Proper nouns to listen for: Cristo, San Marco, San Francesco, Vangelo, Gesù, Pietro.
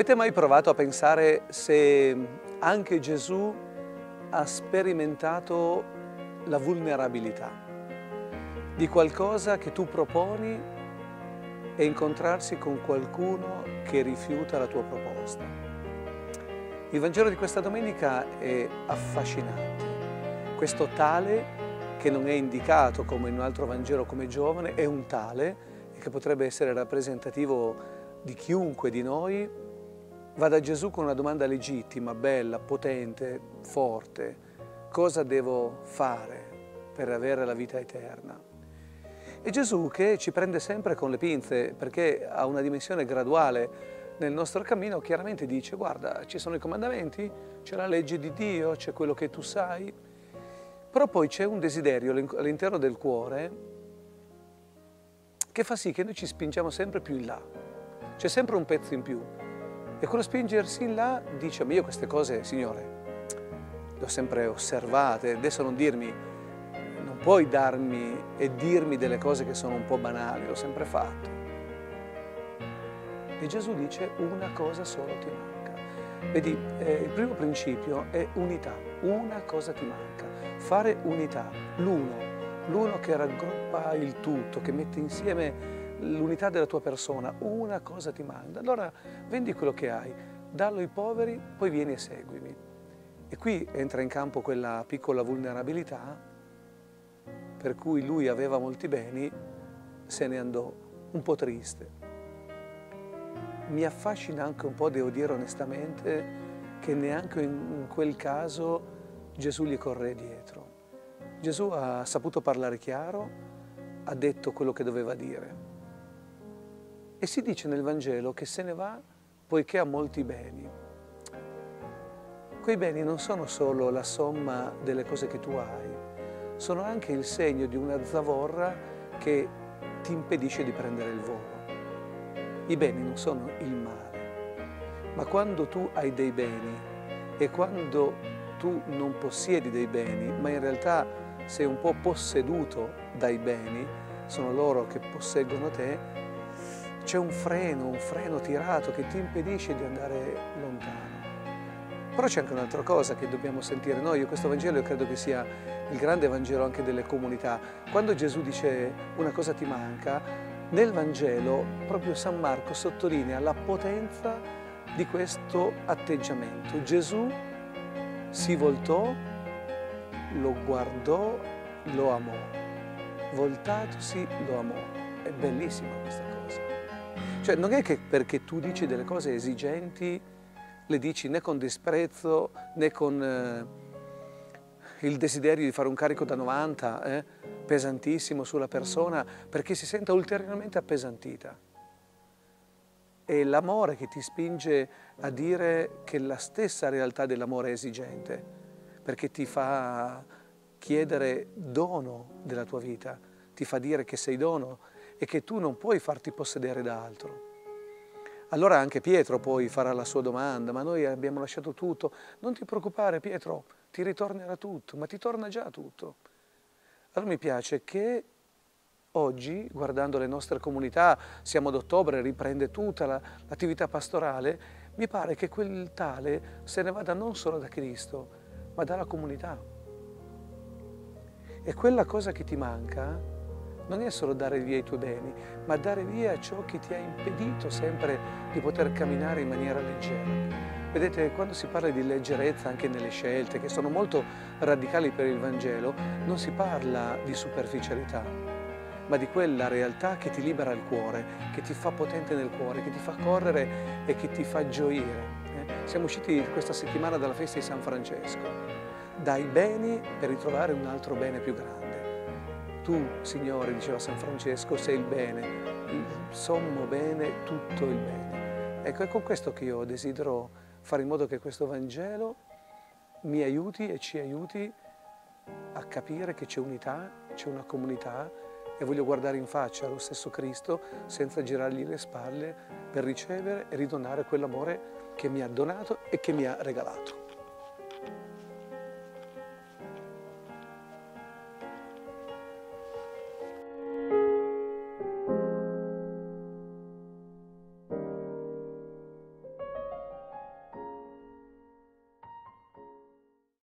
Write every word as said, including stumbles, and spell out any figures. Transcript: Avete mai provato a pensare se anche Gesù ha sperimentato la vulnerabilità di qualcosa che tu proponi e incontrarsi con qualcuno che rifiuta la tua proposta? Il Vangelo di questa domenica è affascinante. Questo tale, che non è indicato come in un altro Vangelo come giovane, è un tale che potrebbe essere rappresentativo di chiunque di noi, va da Gesù con una domanda legittima, bella, potente, forte. Cosa devo fare per avere la vita eterna? E Gesù che ci prende sempre con le pinze, perché ha una dimensione graduale nel nostro cammino, chiaramente dice: guarda, ci sono i comandamenti, c'è la legge di Dio, c'è quello che tu sai, però poi c'è un desiderio all'interno del cuore che fa sì che noi ci spingiamo sempre più in là. C'è sempre un pezzo in più. E quello spingersi in là dice: ma io queste cose, Signore, le ho sempre osservate, adesso non dirmi, non puoi darmi e dirmi delle cose che sono un po' banali, l'ho sempre fatto. E Gesù dice: una cosa solo ti manca. Vedi, eh, il primo principio è unità, una cosa ti manca, fare unità, l'uno, l'uno che raggruppa il tutto, che mette insieme l'unità della tua persona. Una cosa ti manda, allora vendi quello che hai, dallo ai poveri, poi vieni e seguimi. E qui entra in campo quella piccola vulnerabilità per cui lui aveva molti beni, se ne andò un po' triste. Mi affascina anche un po', devo dire onestamente, che neanche in quel caso Gesù gli corre dietro. Gesù ha saputo parlare chiaro, ha detto quello che doveva dire. E si dice nel Vangelo che se ne va poiché ha molti beni. Quei beni non sono solo la somma delle cose che tu hai, sono anche il segno di una zavorra che ti impedisce di prendere il volo. I beni non sono il male, ma quando tu hai dei beni e quando tu non possiedi dei beni, ma in realtà sei un po' posseduto dai beni, sono loro che posseggono te, c'è un freno, un freno tirato che ti impedisce di andare lontano. Però c'è anche un'altra cosa che dobbiamo sentire noi. Io questo Vangelo io credo che sia il grande Vangelo anche delle comunità. Quando Gesù dice una cosa ti manca, nel Vangelo proprio San Marco sottolinea la potenza di questo atteggiamento. Gesù si voltò, lo guardò, lo amò. Voltatosi lo amò. È bellissima questa cosa. Cioè non è che perché tu dici delle cose esigenti, le dici né con disprezzo né con eh, il desiderio di fare un carico da novanta, eh, pesantissimo sulla persona, perché si senta ulteriormente appesantita. È l'amore che ti spinge a dire che la stessa realtà dell'amore è esigente, perché ti fa chiedere dono della tua vita, ti fa dire che sei dono, e che tu non puoi farti possedere da altro. Allora anche Pietro poi farà la sua domanda: ma noi abbiamo lasciato tutto. Non ti preoccupare Pietro, ti ritornerà tutto, ma ti torna già tutto. Allora mi piace che oggi, guardando le nostre comunità, siamo ad ottobre, riprende tutta l'attività pastorale, mi pare che quel tale se ne vada non solo da Cristo, ma dalla comunità. E quella cosa che ti manca non è solo dare via i tuoi beni, ma dare via ciò che ti ha impedito sempre di poter camminare in maniera leggera. Vedete, quando si parla di leggerezza anche nelle scelte, che sono molto radicali per il Vangelo, non si parla di superficialità, ma di quella realtà che ti libera il cuore, che ti fa potente nel cuore, che ti fa correre e che ti fa gioire. Siamo usciti questa settimana dalla festa di San Francesco. Dai beni per ritrovare un altro bene più grande. Tu, Signore, diceva San Francesco, sei il bene, il sommo bene, tutto il bene. Ecco, è con questo che io desidero fare in modo che questo Vangelo mi aiuti e ci aiuti a capire che c'è unità, c'è una comunità, e voglio guardare in faccia lo stesso Cristo senza girargli le spalle, per ricevere e ridonare quell'amore che mi ha donato e che mi ha regalato.